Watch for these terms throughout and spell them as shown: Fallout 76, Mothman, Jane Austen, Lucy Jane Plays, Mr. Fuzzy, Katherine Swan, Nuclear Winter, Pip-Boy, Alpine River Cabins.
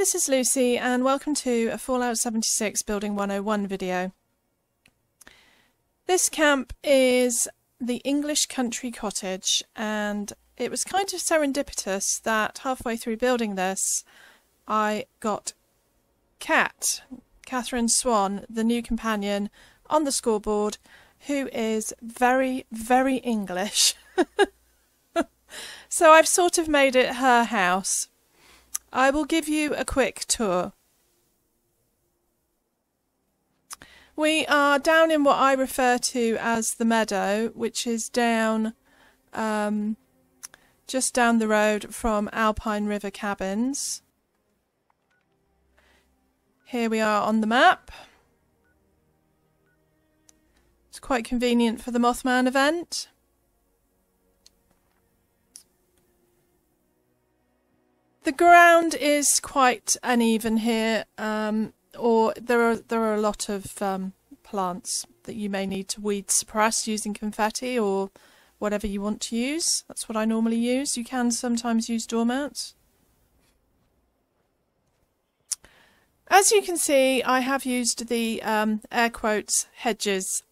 this is Lucy and welcome to a Fallout 76 Building 101 video. This camp is the English country cottage, and it was kind of serendipitous that halfway through building this I got Katherine Swan, the new companion, on the scoreboard, who is very, very English. So I've sort of made it her house. I will give you a quick tour. We are down in what I refer to as the meadow, which is down just down the road from Alpine River Cabins. Here we are on the map. It's quite convenient for the Mothman event. The ground is quite uneven here, or there are a lot of plants that you may need to weed suppress using confetti or whatever you want to use. That's what I normally use. You can sometimes use doormats. As you can see, I have used the air quotes hedges.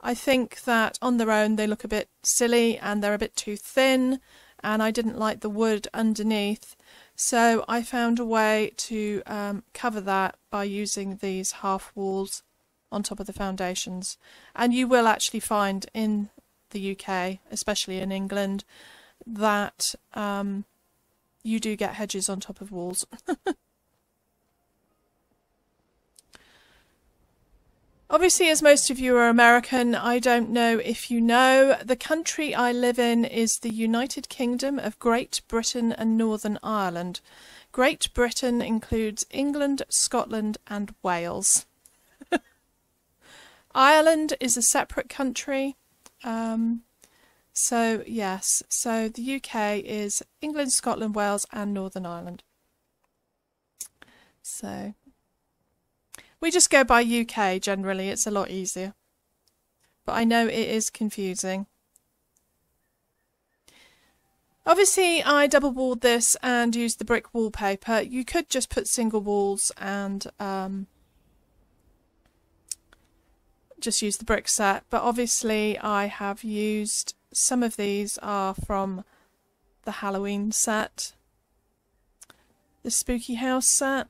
I think that on their own they look a bit silly and they're a bit too thin, and I didn't like the wood underneath. So I found a way to cover that by using these half walls on top of the foundations. And you will actually find in the UK, especially in England, that you do get hedges on top of walls. Obviously, as most of you are American, I don't know if you know, the country I live in is the United Kingdom of Great Britain and Northern Ireland. Great Britain includes England, Scotland and Wales. Ireland is a separate country. So yes, so the UK is England, Scotland, Wales and Northern Ireland. So we just go by UK generally, it's a lot easier. But I know it is confusing. Obviously I double walled this and used the brick wallpaper. You could just put single walls and just use the brick set. But obviously I have used, some of these are from the Halloween set. The Spooky House set.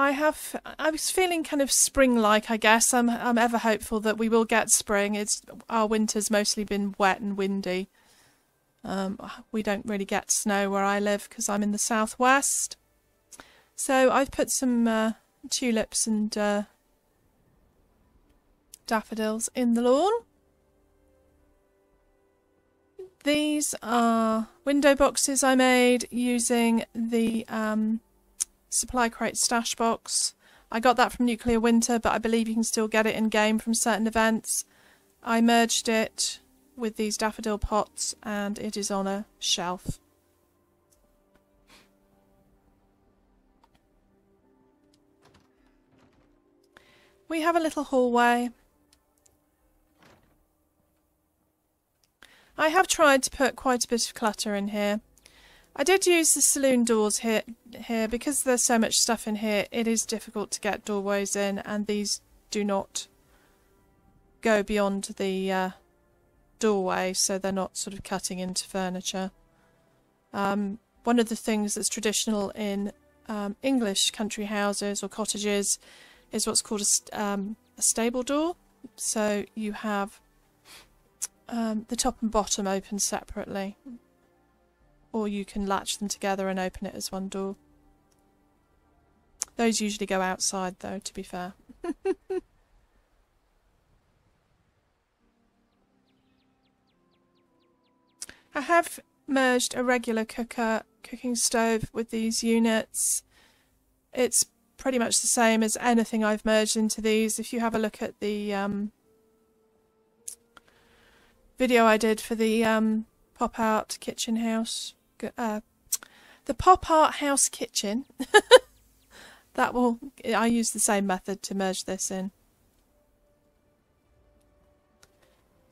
I was feeling kind of spring-like, I guess. I'm ever hopeful that we will get spring. Our winter's mostly been wet and windy. We don't really get snow where I live because I'm in the southwest. So I've put some tulips and daffodils in the lawn. These are window boxes I made using the supply crate stash box. I got that from Nuclear Winter, but I believe you can still get it in game from certain events. I merged it with these daffodil pots and it is on a shelf. We have a little hallway. I have tried to put quite a bit of clutter in here. I did use the saloon doors here because there's so much stuff in here. It is difficult to get doorways in, and these do not go beyond the doorway, so they're not sort of cutting into furniture. One of the things that's traditional in English country houses or cottages is what's called a stable door. So you have the top and bottom open separately. Or you can latch them together and open it as one door. Those usually go outside though, to be fair. I have merged a regular cooking stove with these units. It's pretty much the same as anything I've merged into these. If you have a look at the video I did for the pop art kitchen house, the pop art house kitchen. I use the same method to merge this in.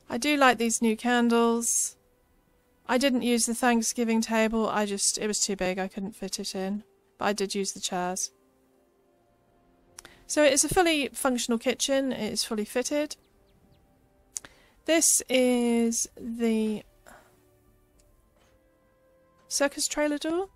I do like these new candles. I didn't use the Thanksgiving table, it was too big, I couldn't fit it in. But I did use the chairs. So it's a fully functional kitchen, it is fully fitted. This is the circus trailer door.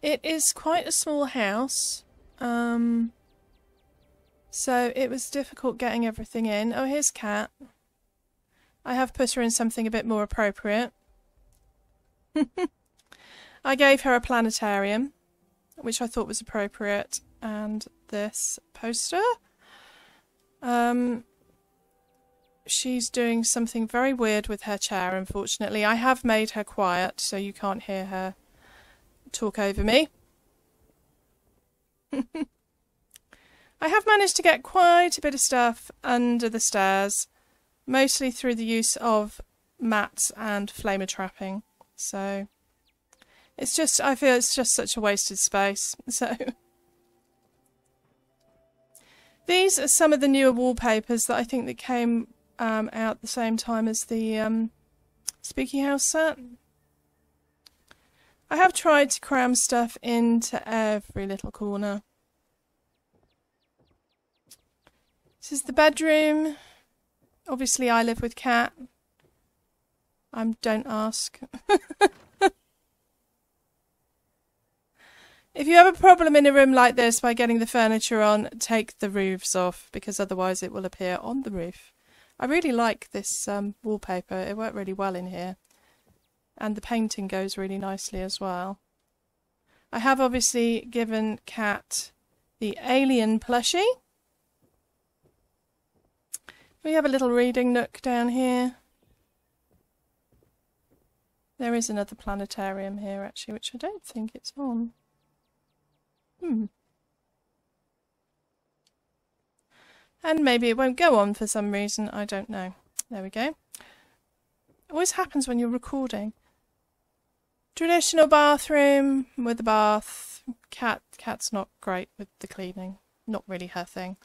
It is quite a small house, so it was difficult getting everything in. Oh, here's Kat. I have put her in something a bit more appropriate. I gave her a planetarium, which I thought was appropriate, and this poster. She's doing something very weird with her chair, unfortunately. I have made her quiet, so you can't hear her talk over me. I have managed to get quite a bit of stuff under the stairs, mostly through the use of mats and flame trapping. So it's just, I feel it's just such a wasted space. So these are some of the newer wallpapers that I think that came out the same time as the Spooky House set. I have tried to cram stuff into every little corner. This is the bedroom. Obviously I live with Kat. Don't ask. If you have a problem in a room like this by getting the furniture on, take the roofs off, because otherwise it will appear on the roof. I really like this wallpaper. It worked really well in here. And the painting goes really nicely as well. I have obviously given Kat the alien plushie. We have a little reading nook down here. There is another planetarium here actually, which I don't think it's on. And maybe it won't go on for some reason, I don't know. There we go. It always happens when you're recording. Traditional bathroom with a bath. Kat's not great with the cleaning. Not really her thing.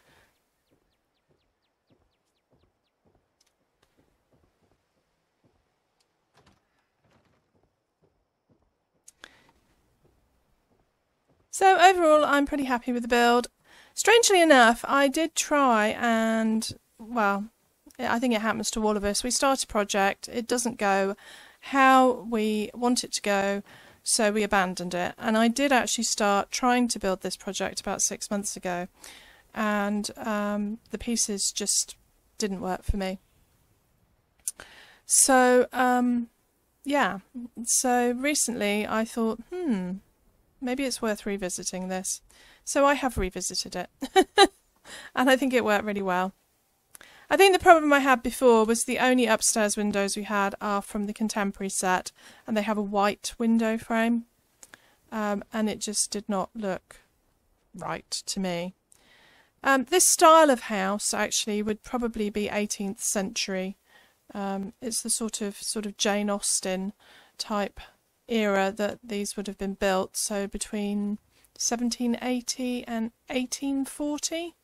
So overall, I'm pretty happy with the build. Strangely enough, I did try and, well, I think it happens to all of us. We start a project, it doesn't go how we want it to go, so we abandoned it. And I did actually start trying to build this project about 6 months ago, and the pieces just didn't work for me. So, yeah, so recently I thought, maybe it's worth revisiting this. So I have revisited it, and I think it worked really well. I think the problem I had before was the only upstairs windows we had are from the Contemporary set, and they have a white window frame, and it just did not look right to me. This style of house actually would probably be 18th century. It's the sort of Jane Austen type era that these would have been built, so between 1780 and 1840,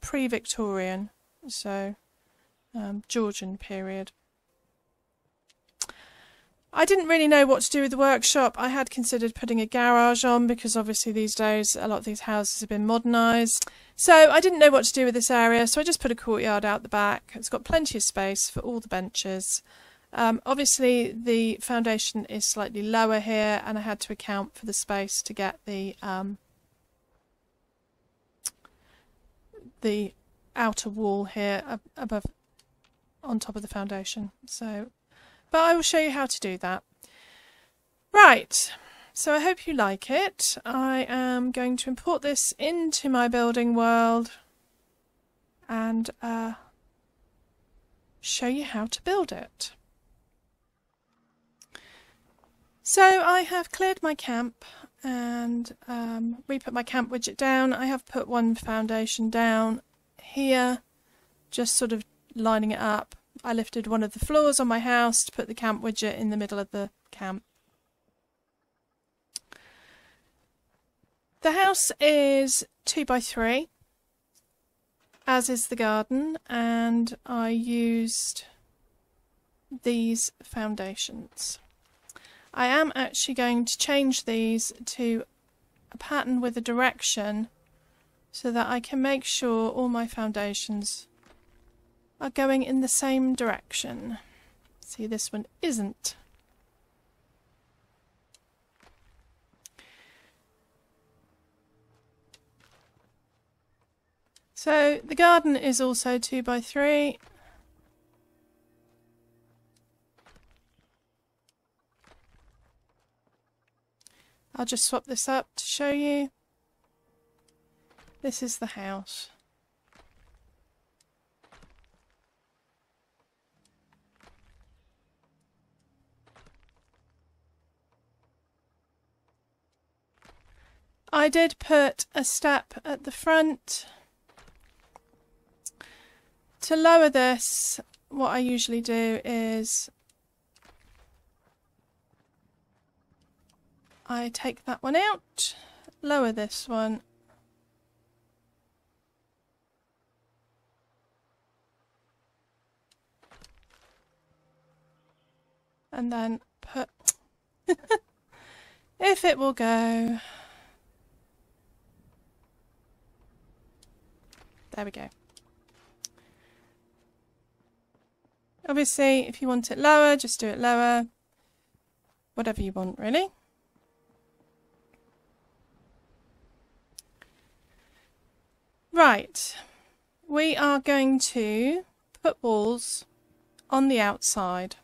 pre-Victorian. So Georgian period. I didn't really know what to do with the workshop. I had considered putting a garage on, because obviously these days a lot of these houses have been modernised. So I didn't know what to do with this area, so I just put a courtyard out the back. It's got plenty of space for all the benches. Obviously the foundation is slightly lower here, and I had to account for the space to get the outer wall here above on top of the foundation. So, but I will show you how to do that. Right, so I hope you like it. I am going to import this into my building world and show you how to build it. So I have cleared my camp and re-put my camp widget down. I have put one foundation down here, just sort of lining it up. I lifted one of the floors on my house to put the camp widget in the middle of the camp. The house is 2 by 3, as is the garden, and I used these foundations. I am actually going to change these to a pattern with a direction so that I can make sure all my foundations are going in the same direction. See, this one isn't. So the garden is also 2 by 3. I'll just swap this up to show you. This is the house. I did put a step at the front. To lower this, what I usually do is I take that one out, lower this one, and then put, if it will go, there we go. Obviously, if you want it lower, just do it lower, whatever you want, really. Right, we are going to put walls on the outside.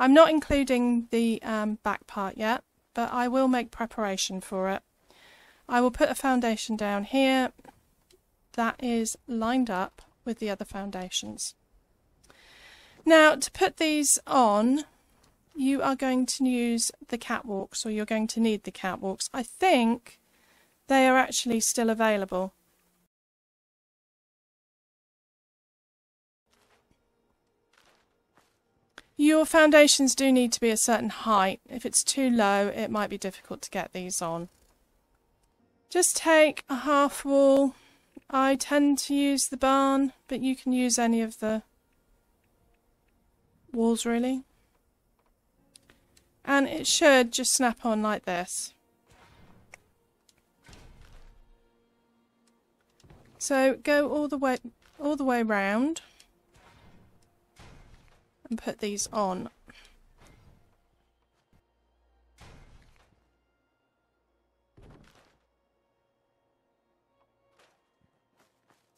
I'm not including the back part yet, but I will make preparation for it. I will put a foundation down here that is lined up with the other foundations. Now, to put these on, you are going to use the catwalks, or you're going to need the catwalks. I think they are actually still available. Your foundations do need to be a certain height. If it's too low, it might be difficult to get these on. Just take a half wall. I tend to use the barn, but you can use any of the walls, really. And it should just snap on like this. So go all the way round and put these on.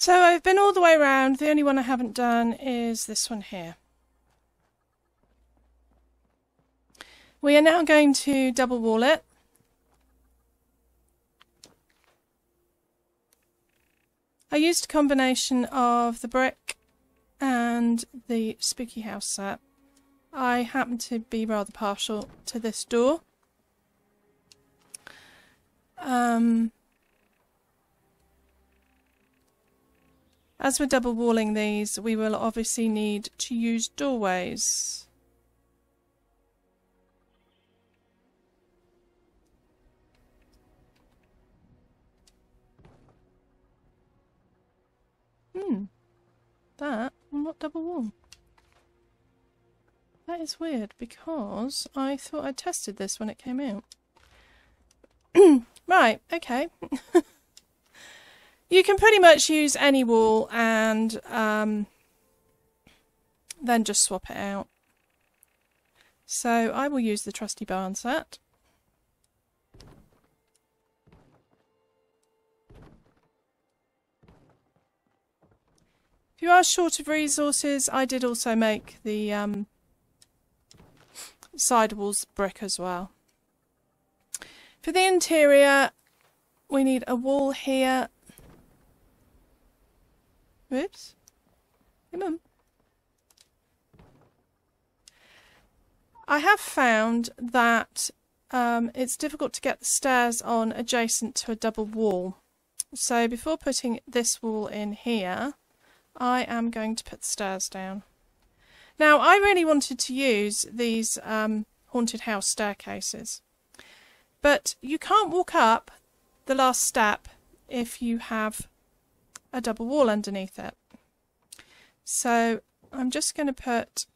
So I've been all the way around. The only one I haven't done is this one here. We are now going to double wall it. I used a combination of the brick and the spooky house set. I happen to be rather partial to this door. As we're double walling these, we will obviously need to use doorways. That will not double wall. That is weird, because I thought I tested this when it came out. Right, okay. You can pretty much use any wall and then just swap it out. So I will use the trusty barn set. If you are short of resources, I did also make the side walls brick as well. For the interior, we need a wall here. Oops. Hey, Mum. I have found that it's difficult to get the stairs on adjacent to a double wall. So before putting this wall in here, I am going to put the stairs down. Now, I really wanted to use these haunted house staircases. But you can't walk up the last step if you have a double wall underneath it. So I'm just going to put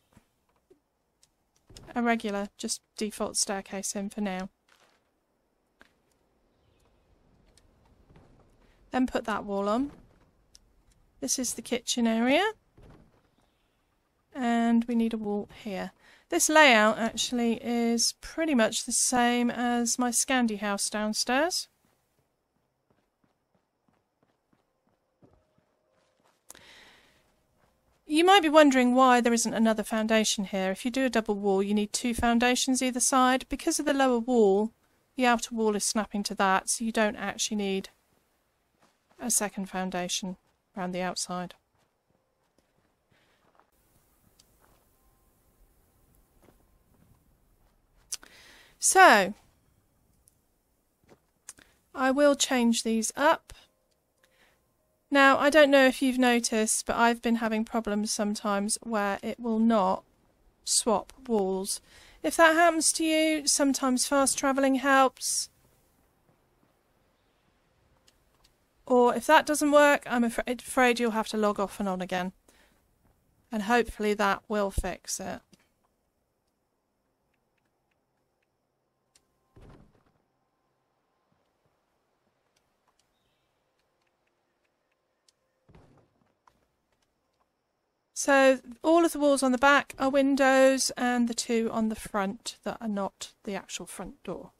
a regular, just default staircase in for now. Then put that wall on. This is the kitchen area. And we need a wall here. This layout actually is pretty much the same as my Scandi house downstairs. You might be wondering why there isn't another foundation here. If you do a double wall, you need two foundations either side. Because of the lower wall, the outer wall is snapping to that, so you don't actually need a second foundation around the outside. So, I will change these up. Now, I don't know if you've noticed, but I've been having problems sometimes where it will not swap walls. If that happens to you, sometimes fast travelling helps. Or if that doesn't work, I'm afraid you'll have to log off and on again. And hopefully that will fix it. So all of the walls on the back are windows, and the two on the front that are not the actual front door.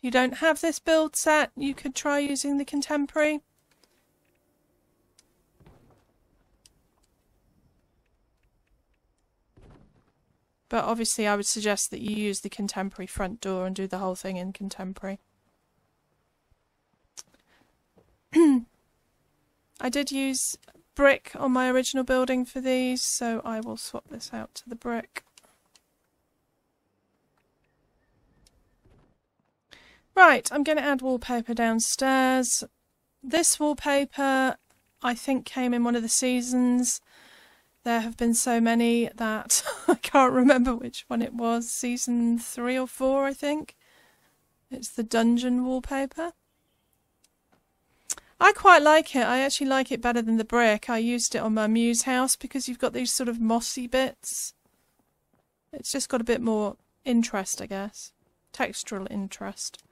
You don't have this build set, you could try using the contemporary. But obviously I would suggest that you use the contemporary front door and do the whole thing in contemporary. I did use brick on my original building for these, so I will swap this out to the brick. Right, I'm going to add wallpaper downstairs. This wallpaper, I think, came in one of the seasons. There have been so many that I can't remember which one it was. Season 3 or 4, I think. It's the dungeon wallpaper. I quite like it. I actually like it better than the brick. I used it on my Muse house because you've got these sort of mossy bits. It's just got a bit more interest, I guess. Textural interest.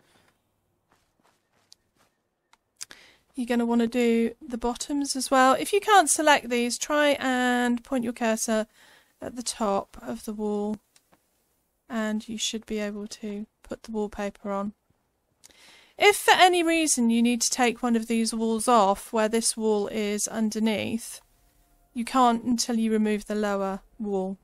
You're going to want to do the bottoms as well. If you can't select these, try and point your cursor at the top of the wall and you should be able to put the wallpaper on. If for any reason you need to take one of these walls off where this wall is underneath, you can't until you remove the lower wall.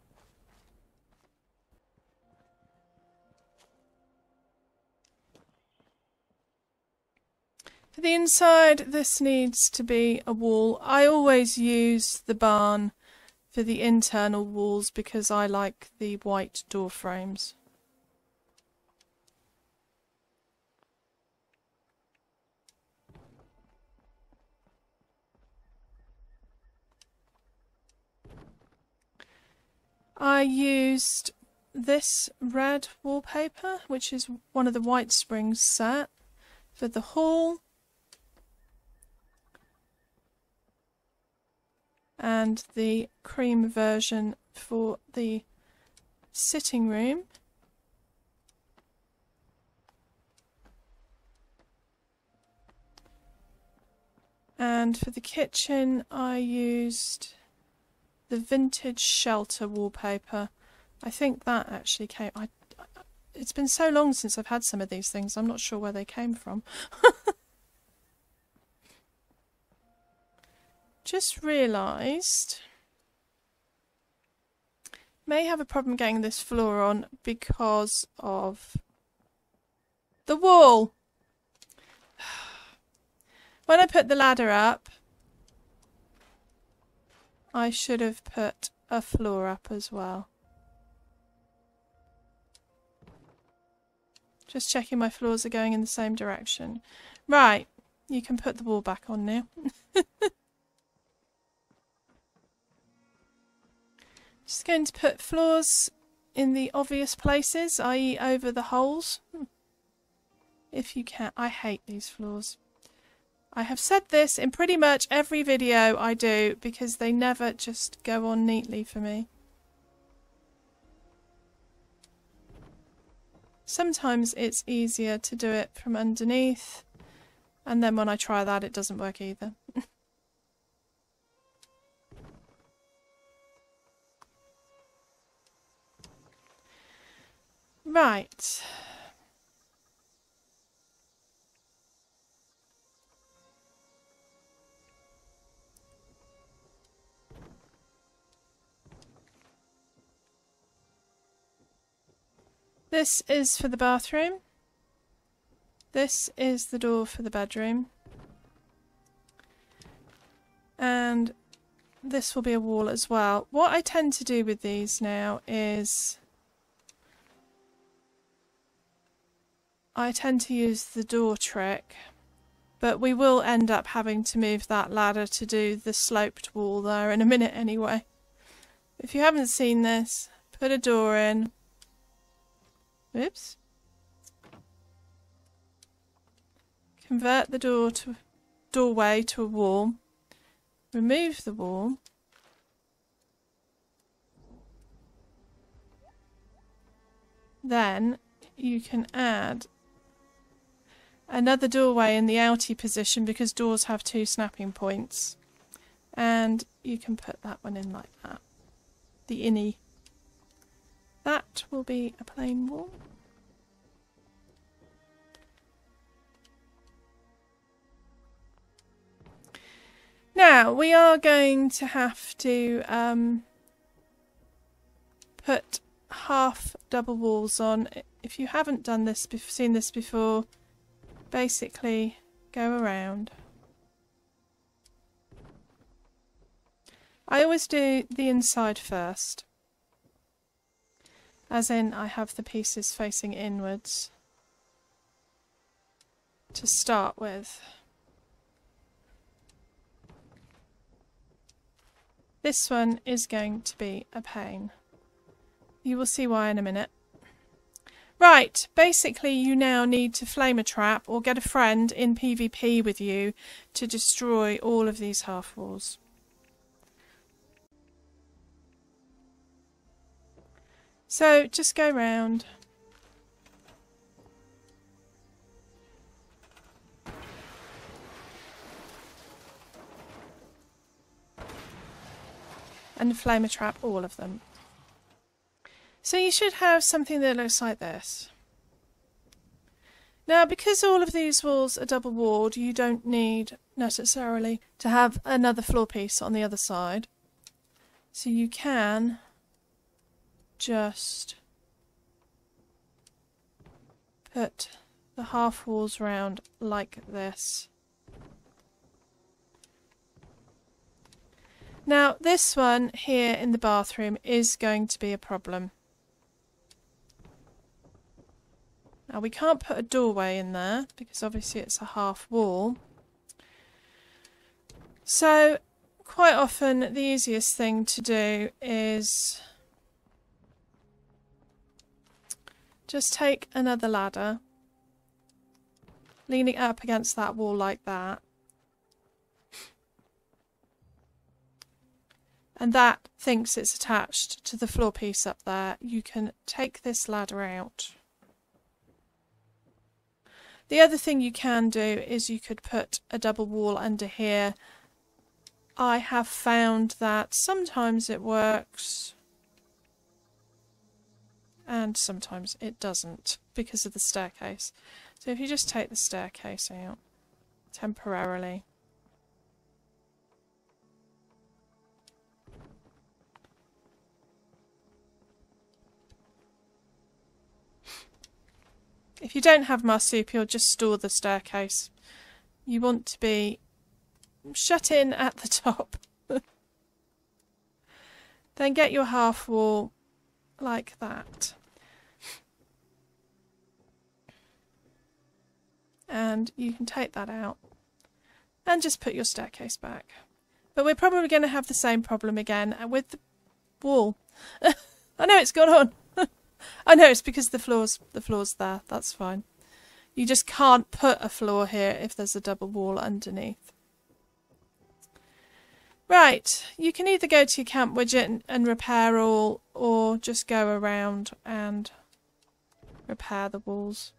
The inside, this needs to be a wall. I always use the barn for the internal walls because I like the white door frames. I used this red wallpaper, which is one of the White Springs set, for the hall. And the cream version for the sitting room. And for the kitchen, I used the vintage shelter wallpaper. I think that actually came... It's been so long since I've had some of these things, I'm not sure where they came from. Just realised may have a problem getting this floor on because of the wall. When I put the ladder up, I should have put a floor up as well. Just checking my floors are going in the same direction. Right, you can put the wall back on now. Just going to put floors in the obvious places, i.e. over the holes. If you can. I hate these floors. I have said this in pretty much every video I do because they never just go on neatly for me. Sometimes it's easier to do it from underneath, and then when I try that it doesn't work either. Right. This is for the bathroom. This is the door for the bedroom. And this will be a wall as well. What I tend to do with these now is I tend to use the door trick, but we will end up having to move that ladder to do the sloped wall there in a minute anyway. If you haven't seen this, put a door in. Oops. Convert the doorway to a wall. Remove the wall. Then you can add another doorway in the outie position because doors have two snapping points. And you can put that one in like that. The innie. That will be a plain wall. Now, we are going to have to put half double walls on. If you haven't done this, seen this before, basically go around. I always do the inside first. As in, I have the pieces facing inwards to start with. This one is going to be a pain. You will see why in a minute. Right, basically you now need to flame a trap or get a friend in PvP with you to destroy all of these half walls. So just go round. And flame a trap all of them. So you should have something that looks like this. Now, because all of these walls are double walled, you don't need necessarily to have another floor piece on the other side. So you can just put the half walls round like this. Now, this one here in the bathroom is going to be a problem. Now, we can't put a doorway in there because obviously it's a half wall. So, quite often the easiest thing to do is just take another ladder, leaning up against that wall like that. And that thinks it's attached to the floor piece up there. You can take this ladder out. The other thing you can do is you could put a double wall under here. I have found that sometimes it works. And sometimes it doesn't because of the staircase. So if you just take the staircase out temporarily. If you don't have marsupial, just store the staircase. You want to be shut in at the top. Then get your half wall like that. And you can take that out and just put your staircase back. But we're probably going to have the same problem again with wall. I know it's gone on. I know it's because the floor's there. That's fine. You just can't put a floor here if there's a double wall underneath. Right, you can either go to your camp widget and repair all, or just go around and repair the walls.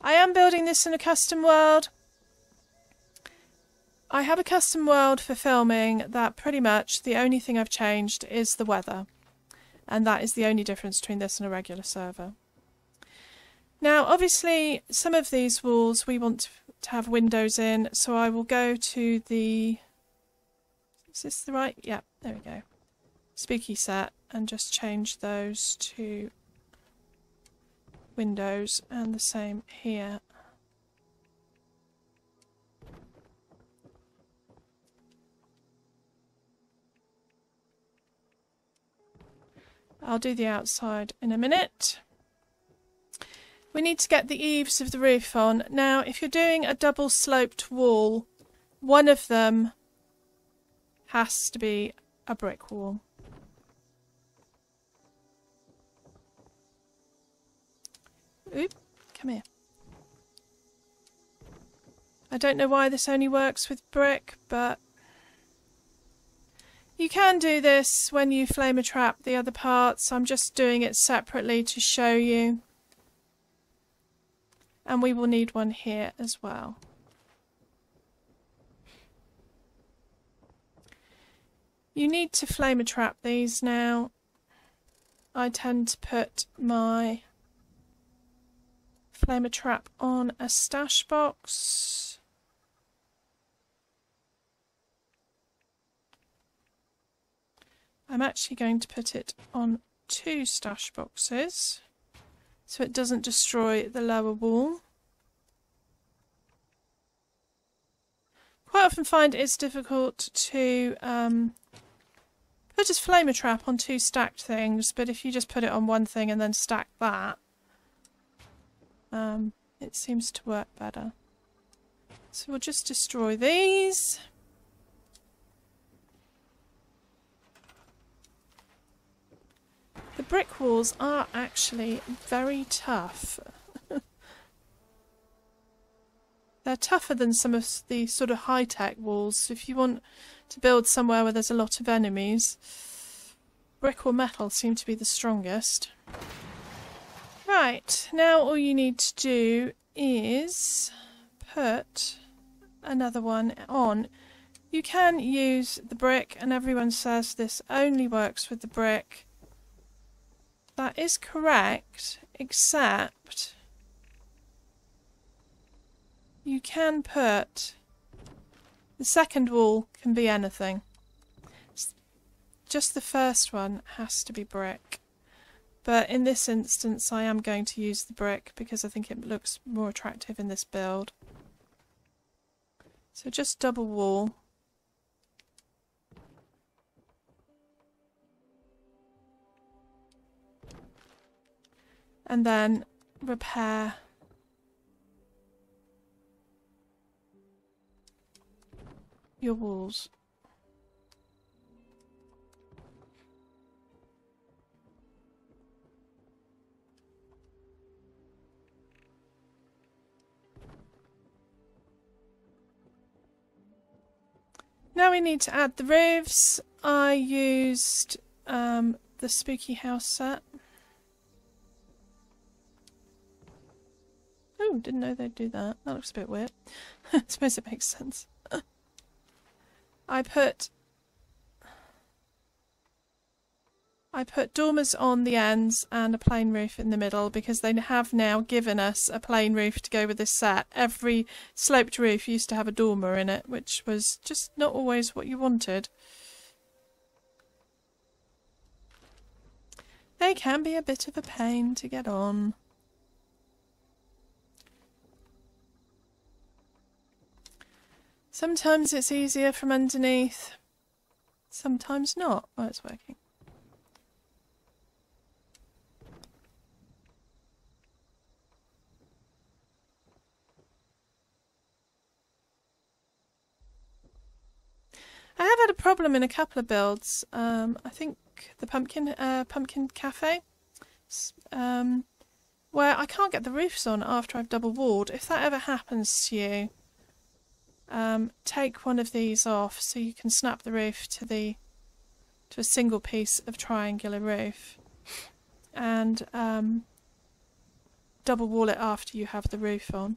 I am building this in a custom world. I have a custom world for filming that pretty much the only thing I've changed is the weather. And that is the only difference between this and a regular server. Now, obviously, some of these walls we want to have windows in, so I will go to the... Is this the right? Yeah, there we go. Spooky set, and just change those to windows, and the same here. I'll do the outside in a minute. We need to get the eaves of the roof on. Now, if you're doing a double sloped wall, one of them has to be a brick wall. Oop, come here. I don't know why this only works with brick, but you can do this when you flame a trap the other parts. I'm just doing it separately to show you. And we will need one here as well. You need to flame a trap these now. I tend to put my flame a trap on a stash box. I'm actually going to put it on two stash boxes so it doesn't destroy the lower wall. Quite often find it's difficult to put a flamer trap on two stacked things, but if you just put it on one thing and then stack that, it seems to work better. So we'll just destroy these. The brick walls are actually very tough. They're tougher than some of the sort of high-tech walls. So if you want to build somewhere where there's a lot of enemies, brick or metal seem to be the strongest. Right, now all you need to do is put another one on. You can use the brick, and everyone says this only works with the brick. That is correct, except you can put the second wall can be anything. Just the first one has to be brick. But in this instance, I am going to use the brick because I think it looks more attractive in this build. So just double wall. And then repair your walls. Now we need to add the roofs. I used the spooky house set. Oh, didn't know they'd do that. That looks a bit weird. I suppose it makes sense. I put dormers on the ends and a plain roof in the middle because they have now given us a plain roof to go with this set. Every sloped roof used to have a dormer in it, which was just not always what you wanted. They can be a bit of a pain to get on. Sometimes it's easier from underneath, sometimes not. Oh, it's working. I have had a problem in a couple of builds. I think the pumpkin cafe, where I can't get the roofs on after I've double walled. If that ever happens to you, take one of these off so you can snap the roof to a single piece of triangular roof, and double wall it after you have the roof on.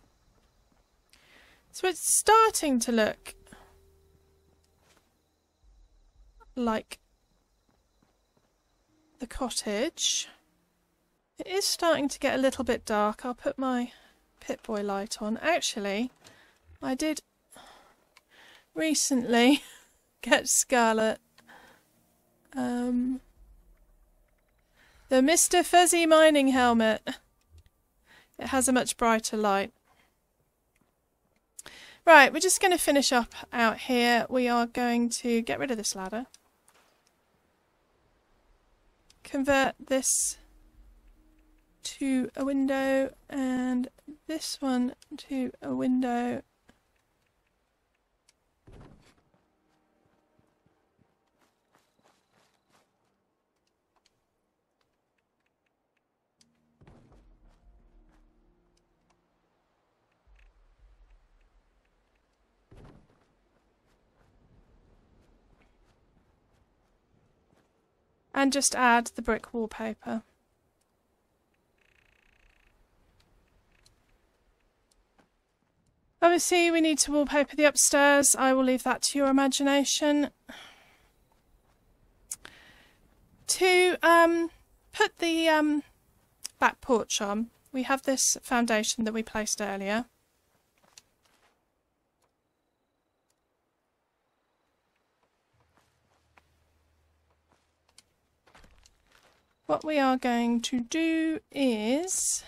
So it's starting to look like the cottage. It is starting to get a little bit dark. I'll put my Pip-Boy light on. Actually, I did recently get Scarlet the Mr. Fuzzy mining helmet. It has a much brighter light. Right, we're just going to finish up out here. We are going to get rid of this ladder. Convert this to a window and this one to a window. And just add the brick wallpaper. Obviously, we need to wallpaper the upstairs. I will leave that to your imagination. To put the back porch on, we have this foundation that we placed earlier. What we are going to do is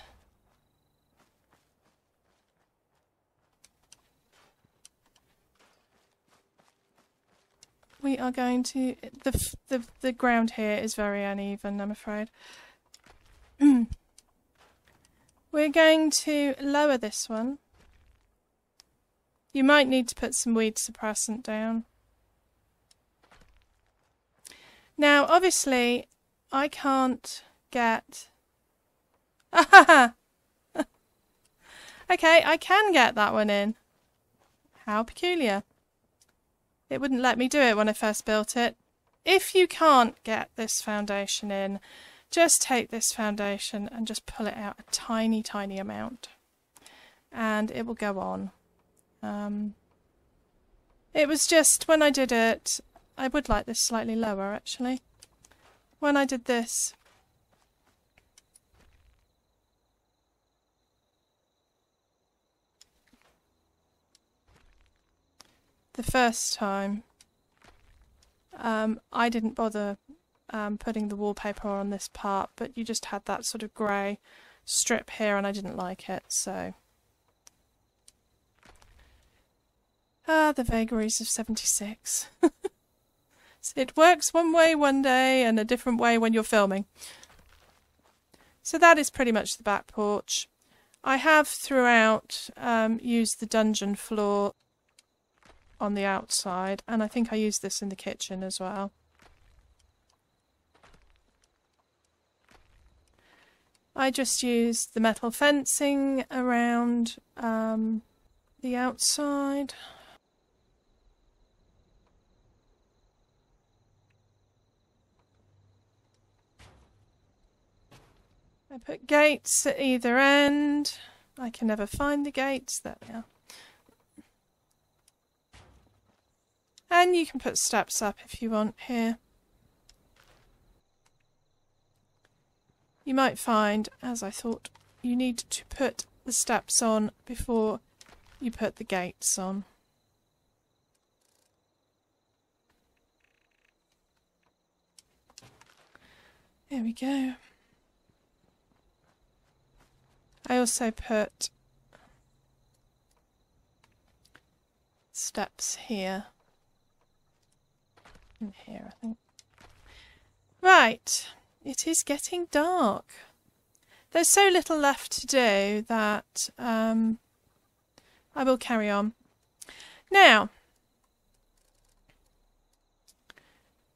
we are going to the ground here is very uneven, I'm afraid. We're going to lower this one. You might need to put some weed suppressant down. Now, obviously, I can't get... Okay, I can get that one in. How peculiar. It wouldn't let me do it when I first built it. If you can't get this foundation in, just take this foundation and just pull it out a tiny, tiny amount. And it will go on. It was just, when I did it, I would like this slightly lower, actually. When I did this, the first time, I didn't bother putting the wallpaper on this part, but you just had that sort of grey strip here and I didn't like it, so. Ah, the vagaries of 76. It works one way one day and a different way when you're filming. So that is pretty much the back porch. I have throughout used the dungeon floor on the outside, and I think I used this in the kitchen as well. I just used the metal fencing around the outside. I put gates at either end. I can never find the gates. There they are. And you can put steps up if you want here. You might find, as I thought, you need to put the steps on before you put the gates on. There we go. I also put steps here and here, I think. Right, it is getting dark. There's so little left to do that I will carry on. Now,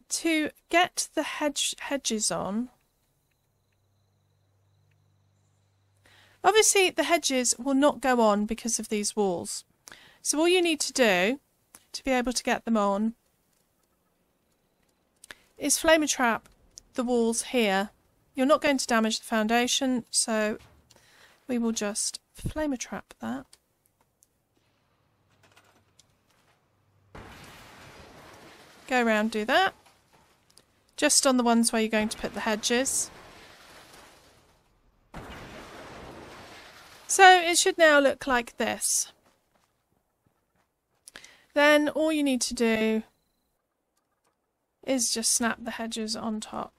to get the hedges on. Obviously the hedges will not go on because of these walls. So all you need to do to be able to get them on is flame a trap the walls here. You're not going to damage the foundation, so we will just flame a trap that. Go around, do that. Just on the ones where you're going to put the hedges. So it should now look like this. Then all you need to do is just snap the hedges on top.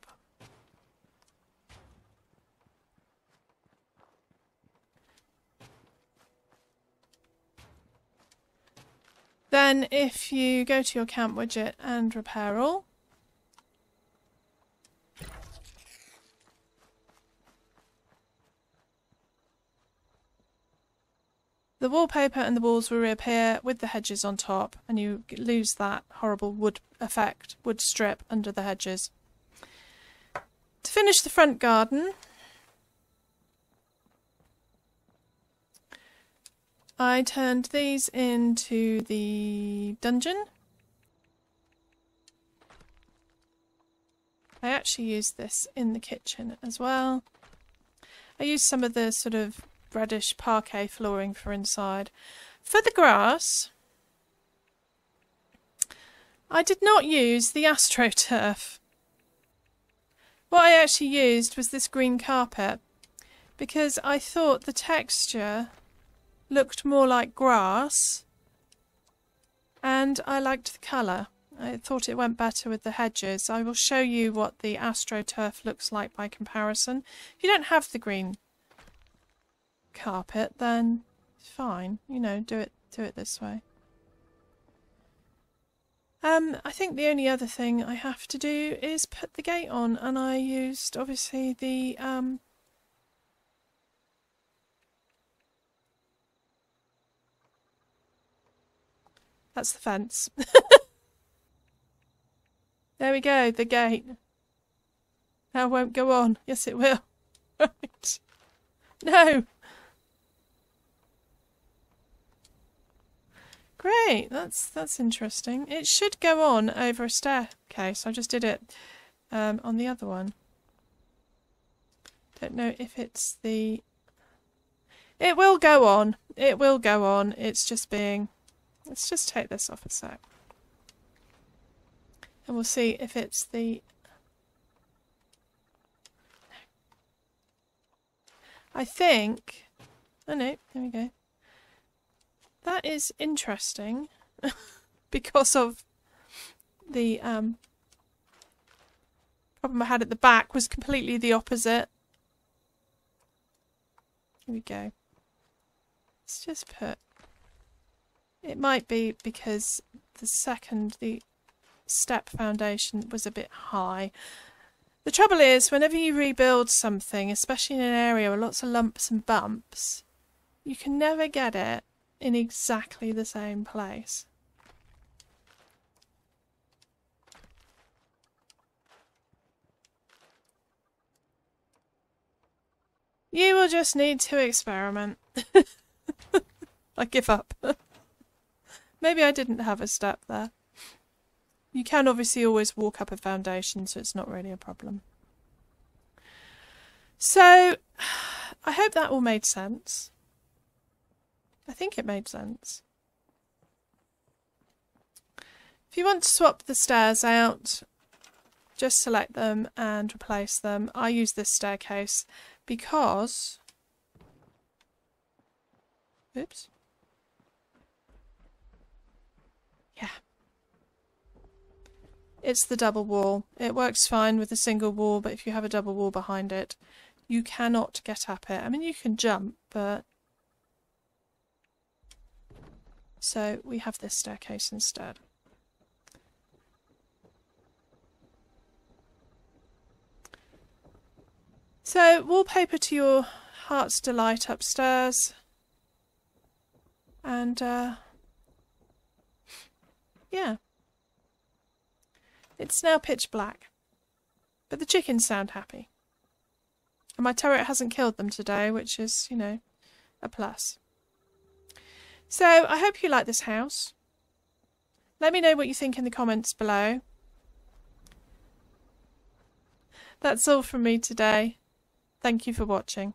Then if you go to your camp widget and repair all, the wallpaper and the walls will reappear with the hedges on top, and you lose that horrible wood effect, wood strip under the hedges. To finish the front garden, I turned these into the dungeon. I actually used this in the kitchen as well. I used some of the sort of reddish parquet flooring for inside. For the grass, I did not use the AstroTurf. What I actually used was this green carpet because I thought the texture looked more like grass and I liked the colour. I thought it went better with the hedges. I will show you what the AstroTurf looks like by comparison. If you don't have the green carpet, then fine, you know, do it this way. I think the only other thing I have to do is put the gate on, and I used obviously the that's the fence. There we go, the gate. Now it won't go on. Yes, it will. Right. No. Great. That's interesting. It should go on over a staircase. I just did it on the other one. Don't know if it's the... It will go on. It will go on. It's just being... Let's just take this off a sec. And we'll see if it's the... I think... Oh no, there we go. That is interesting because of the problem I had at the back was completely the opposite. Here we go. Let's just put... It might be because the step foundation was a bit high. The trouble is, whenever you rebuild something, especially in an area with lots of lumps and bumps, you can never get it in exactly the same place. You will just need to experiment. I give up. Maybe I didn't have a step there. You can obviously always walk up a foundation, so it's not really a problem. So, I hope that all made sense. I think it made sense. If you want to swap the stairs out, just select them and replace them. I use this staircase because... Oops. Yeah. It's the double wall. It works fine with a single wall, but if you have a double wall behind it, you cannot get up it. I mean, you can jump, but... So we have this staircase instead. So wallpaper to your heart's delight upstairs. And, yeah. It's now pitch black. But the chickens sound happy. And my turret hasn't killed them today, which is, you know, a plus. So, I hope you like this house. Let me know what you think in the comments below. That's all from me today. Thank you for watching.